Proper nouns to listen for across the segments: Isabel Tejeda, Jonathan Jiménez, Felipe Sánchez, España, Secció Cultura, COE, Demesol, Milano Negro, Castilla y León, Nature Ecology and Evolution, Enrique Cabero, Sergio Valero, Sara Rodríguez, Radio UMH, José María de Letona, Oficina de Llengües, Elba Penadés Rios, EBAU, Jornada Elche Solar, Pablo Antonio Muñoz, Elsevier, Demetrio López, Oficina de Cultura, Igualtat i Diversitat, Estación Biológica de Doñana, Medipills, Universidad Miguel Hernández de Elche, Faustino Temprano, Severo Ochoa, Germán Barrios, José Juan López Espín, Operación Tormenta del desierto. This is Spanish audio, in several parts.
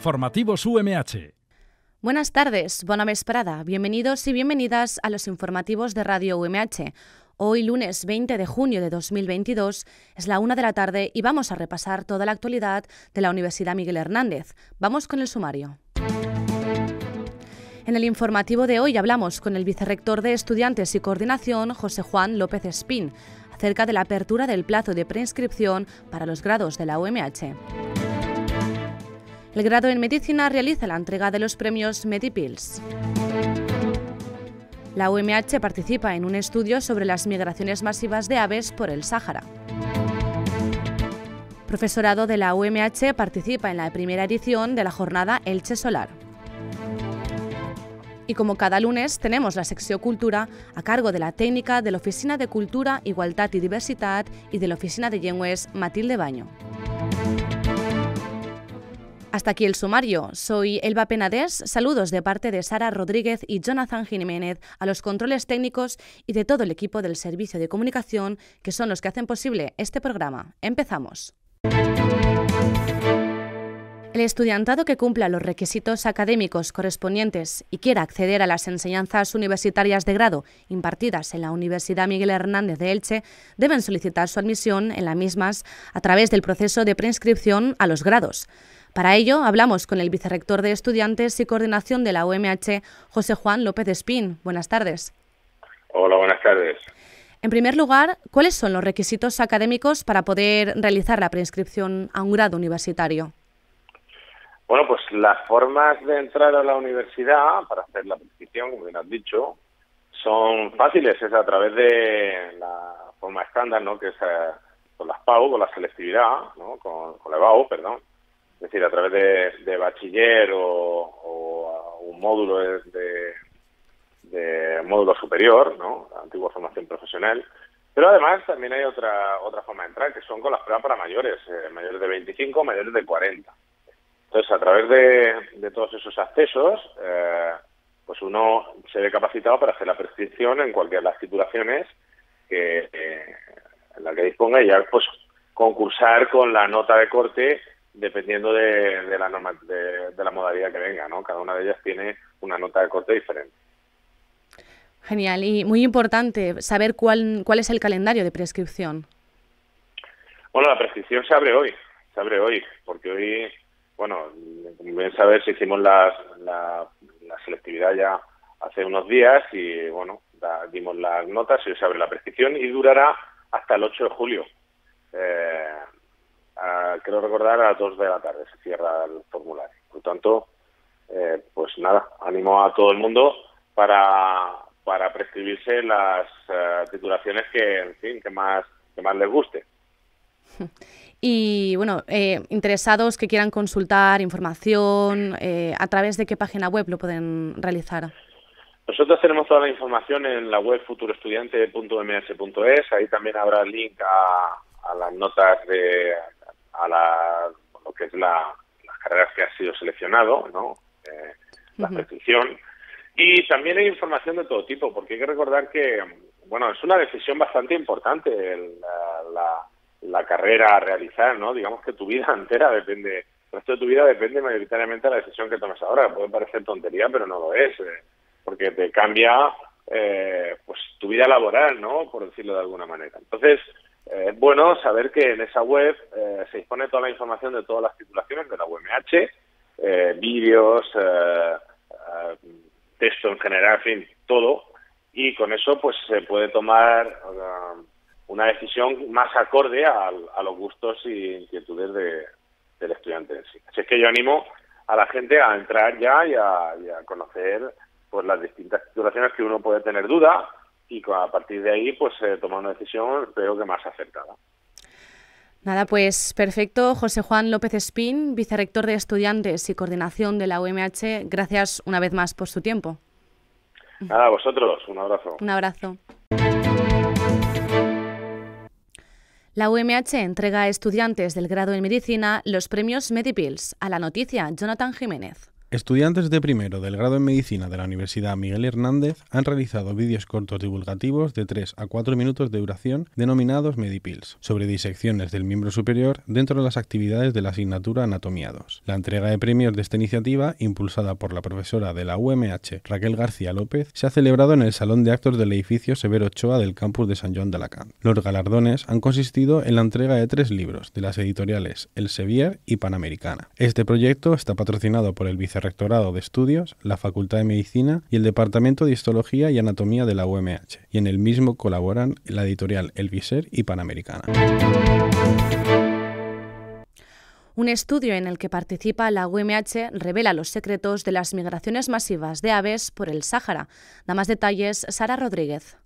Informativos UMH. Buenas tardes, bona vesprada. Bienvenidos y bienvenidas a los informativos de Radio UMH. Hoy, lunes 20 de junio de 2022, es la 1 de la tarde y vamos a repasar toda la actualidad de la Universidad Miguel Hernández. Vamos con el sumario. En el informativo de hoy hablamos con el vicerrector de Estudiantes y Coordinación, José Juan López Espín, acerca de la apertura del plazo de preinscripción para los grados de la UMH. El grado en Medicina realiza la entrega de los premios Medipills. La UMH participa en un estudio sobre las migraciones masivas de aves por el Sahara. Profesorado de la UMH participa en la primera edición de la Jornada Elche Solar. Y como cada lunes tenemos la secció Cultura a cargo de la técnica de la Oficina de Cultura, Igualtat i Diversitat y de la Oficina de Llengües, Matilde Baño. Hasta aquí el sumario. Soy Elba Penadés. Saludos de parte de Sara Rodríguez y Jonathan Jiménez a los controles técnicos y de todo el equipo del Servicio de Comunicación, que son los que hacen posible este programa. Empezamos. El estudiantado que cumpla los requisitos académicos correspondientes y quiera acceder a las enseñanzas universitarias de grado impartidas en la Universidad Miguel Hernández de Elche deben solicitar su admisión en las mismas a través del proceso de preinscripción a los grados. Para ello, hablamos con el vicerrector de Estudiantes y Coordinación de la UMH, José Juan López Espín. Buenas tardes. Hola, buenas tardes. En primer lugar, ¿cuáles son los requisitos académicos para poder realizar la preinscripción a un grado universitario? Bueno, pues las formas de entrar a la universidad para hacer la preinscripción, como bien has dicho, son fáciles. Es a través de la forma estándar, ¿no?, que es con las PAU, con la selectividad, ¿no?, con la EBAU, perdón. Es decir, a través de bachiller o un módulo de módulo superior, ¿no?, la antigua formación profesional. Pero además también hay otra forma de entrar, que son con las pruebas para mayores, mayores de 25, mayores de 40. Entonces, a través de todos esos accesos, pues uno se ve capacitado para hacer la prescripción en cualquiera de las titulaciones en la que disponga y ya pues concursar con la nota de corte dependiendo de la modalidad que venga, ¿no? Cada una de ellas tiene una nota de corte diferente. Genial. Y muy importante saber cuál es el calendario de prescripción. Bueno, la prescripción se abre hoy, porque hoy, bueno, como bien sabes, hicimos la selectividad ya hace unos días y, bueno, dimos las notas y hoy se abre la prescripción y durará hasta el 8 de julio. Creo recordar a las 2 de la tarde se cierra el formulario. Por tanto, pues nada, animo a todo el mundo para prescribirse las titulaciones que más les guste. Y bueno, interesados que quieran consultar información, ¿a través de qué página web lo pueden realizar? Nosotros tenemos toda la información en la web futuroestudiante.ms.es. Ahí también habrá el link a las notas lo que es las carreras que ha sido seleccionado, ¿no? La prescripción. Y también hay información de todo tipo, porque hay que recordar que, bueno, es una decisión bastante importante la carrera a realizar, ¿no? Digamos que tu vida entera depende, el resto de tu vida depende mayoritariamente de la decisión que tomes ahora. Puede parecer tontería, pero no lo es, porque te cambia pues tu vida laboral, ¿no?, por decirlo de alguna manera. Entonces, es bueno saber que en esa web se dispone toda la información de todas las titulaciones de la UMH, vídeos, texto en general, en fin, todo. Y con eso pues se puede tomar una decisión más acorde a los gustos y inquietudes del estudiante en sí. Así es que yo animo a la gente a entrar ya y a conocer pues las distintas titulaciones que uno puede tener duda. Y a partir de ahí, pues tomar una decisión, creo que más acertada. Nada, pues perfecto. José Juan López Espín, vicerrector de Estudiantes y Coordinación de la UMH, gracias una vez más por su tiempo. Nada, a vosotros. Un abrazo. Un abrazo. La UMH entrega a estudiantes del grado en Medicina los premios Medipills. A la noticia, Jonathan Jiménez. Estudiantes de primero del grado en Medicina de la Universidad Miguel Hernández han realizado vídeos cortos divulgativos de 3 a 4 minutos de duración denominados Medipills, sobre disecciones del miembro superior dentro de las actividades de la asignatura Anatomía 2. La entrega de premios de esta iniciativa, impulsada por la profesora de la UMH Raquel García López, se ha celebrado en el Salón de Actos del edificio Severo Ochoa del campus de San Juan de Alacant. Los galardones han consistido en la entrega de 3 libros de las editoriales Elsevier y Panamericana. Este proyecto está patrocinado por el Vicerrectorado de Estudios, la Facultad de Medicina y el Departamento de Histología y Anatomía de la UMH, y en el mismo colaboran la editorial Elsevier y Panamericana. Un estudio en el que participa la UMH revela los secretos de las migraciones masivas de aves por el Sahara. Da más detalles Sara Rodríguez.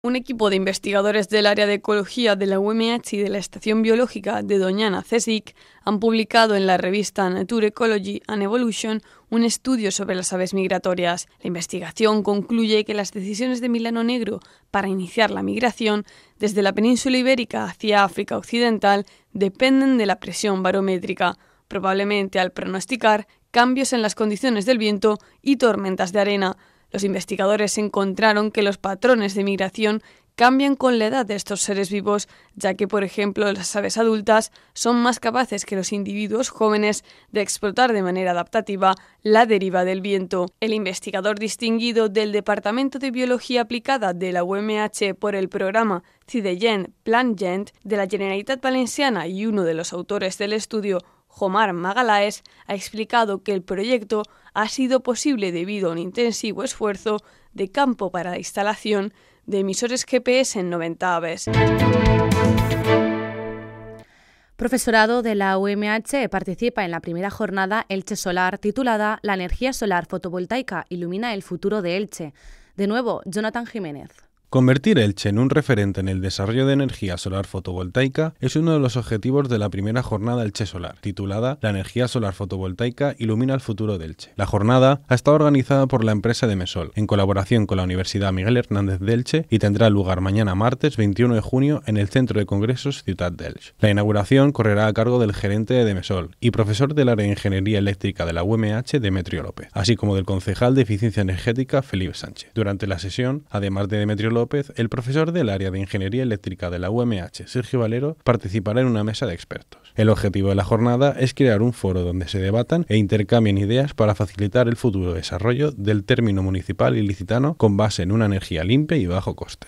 Un equipo de investigadores del área de ecología de la UMH y de la Estación Biológica de Doñana CSIC han publicado en la revista Nature Ecology and Evolution un estudio sobre las aves migratorias. La investigación concluye que las decisiones de Milano Negro para iniciar la migración desde la península ibérica hacia África Occidental dependen de la presión barométrica, probablemente al pronosticar cambios en las condiciones del viento y tormentas de arena. Los investigadores encontraron que los patrones de migración cambian con la edad de estos seres vivos, ya que, por ejemplo, las aves adultas son más capaces que los individuos jóvenes de explotar de manera adaptativa la deriva del viento. El investigador distinguido del Departamento de Biología Aplicada de la UMH por el programa CIDEGEN-PLAN-GENT de la Generalitat Valenciana y uno de los autores del estudio, Omar Magalaes, ha explicado que el proyecto ha sido posible debido a un intensivo esfuerzo de campo para la instalación de emisores GPS en 90 aves. Profesorado de la UMH participa en la primera jornada Elche Solar titulada La energía solar fotovoltaica ilumina el futuro de Elche. De nuevo, Jonathan Jiménez. Convertir Elche en un referente en el desarrollo de energía solar fotovoltaica es uno de los objetivos de la primera jornada Elche Solar, titulada La energía solar fotovoltaica ilumina el futuro de Elche. La jornada ha estado organizada por la empresa Demesol, en colaboración con la Universidad Miguel Hernández de Elche, y tendrá lugar mañana martes 21 de junio en el Centro de Congresos Ciudad de Elche. La inauguración correrá a cargo del gerente de Demesol y profesor del área de Ingeniería Eléctrica de la UMH, Demetrio López, así como del concejal de Eficiencia Energética, Felipe Sánchez. Durante la sesión, además de Demetrio López, el profesor del área de Ingeniería Eléctrica de la UMH, Sergio Valero, participará en una mesa de expertos. El objetivo de la jornada es crear un foro donde se debatan e intercambien ideas para facilitar el futuro desarrollo del término municipal ilicitano con base en una energía limpia y bajo coste.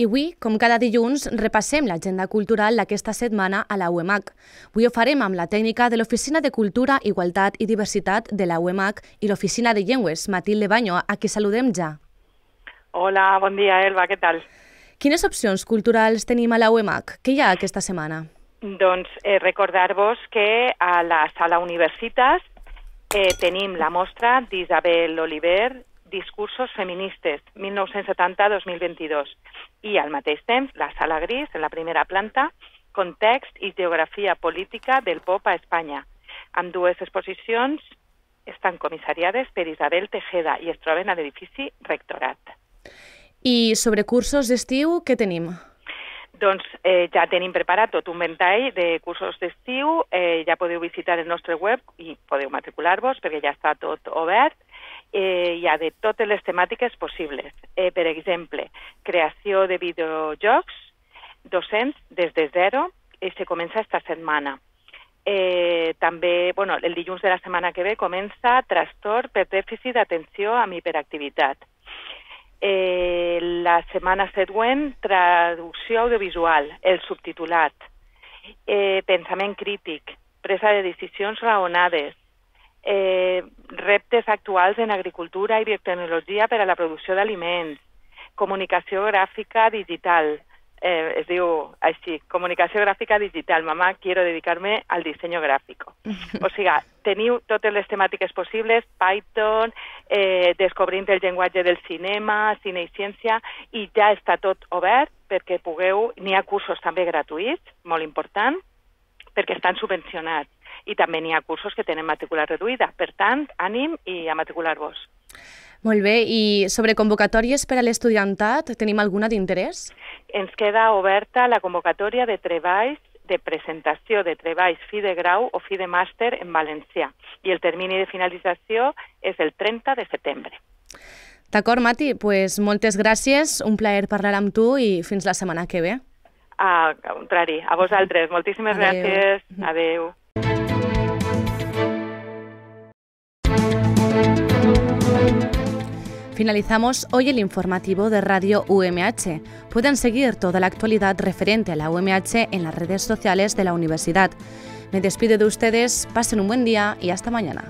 I avui, com cada dilluns, repassem l'agenda cultural d'aquesta setmana a la UEMAC. Avui ho farem amb la tècnica de l'Oficina de Cultura, Igualtat i Diversitat de la UEMAC i l'Oficina de Llengües, Matilde Baño, a qui saludem ja. Hola, bon dia, Elba, què tal? Quines opcions culturals tenim a la UEMAC? Què hi ha aquesta setmana? Doncs recordar-vos que a la Sala Universitas tenim la mostra d'Isabel Oliver, Discursos feministes, 1970-2022. I al mateix temps, la Sala Gris, en la primera planta, Context i geografia política del pop a Espanya. Amb dues exposicions estan comissariades per Isabel Tejeda i es troben a l'edifici Rectorat. I sobre cursos d'estiu, què tenim? Doncs ja tenim preparat tot un ventall de cursos d'estiu, ja podeu visitar el nostre web i podeu matricular-vos perquè ja està tot obert. Hi ha de totes les temàtiques possibles. Per exemple, creació de videojocs, docents des de zero, se comença esta setmana. També, el dilluns de la setmana que ve comença trastorn per dèficit d'atenció amb hiperactivitat. La setmana següent, traducció audiovisual, el subtitulat, pensament crític, presa de decisions raonades, reptes actuals en agricultura i biotecnologia per a la producció d'aliments, comunicació gràfica digital, es diu així, comunicació gràfica digital, mamà, quiero dedicarme al diseño gráfico. O sigui, teniu totes les temàtiques possibles, Python, descobrint el llenguatge del cinema, cine i ciència, i ja està tot obert perquè pugueu, n'hi ha cursos també gratuïts, molt important, perquè estan subvencionats. I també n'hi ha cursos que tenen matrícula reduïda. Per tant, ànim i a matricular-vos. Molt bé, i sobre convocatòries per a l'estudiantat, tenim alguna d'interès? Ens queda oberta la convocatòria de treballs de presentació de treballs fi de grau o fi de màster en valencià. I el termini de finalització és el 30 de setembre. D'acord, Mati, doncs moltes gràcies, un plaer parlar amb tu i fins la setmana que ve. Al contrari, a vosaltres. Moltíssimes gràcies. Adéu. Finalizamos hoy el informativo de Radio UMH. Pueden seguir toda la actualidad referente a la UMH en las redes sociales de la universidad. Me despido de ustedes, pasen un buen día y hasta mañana.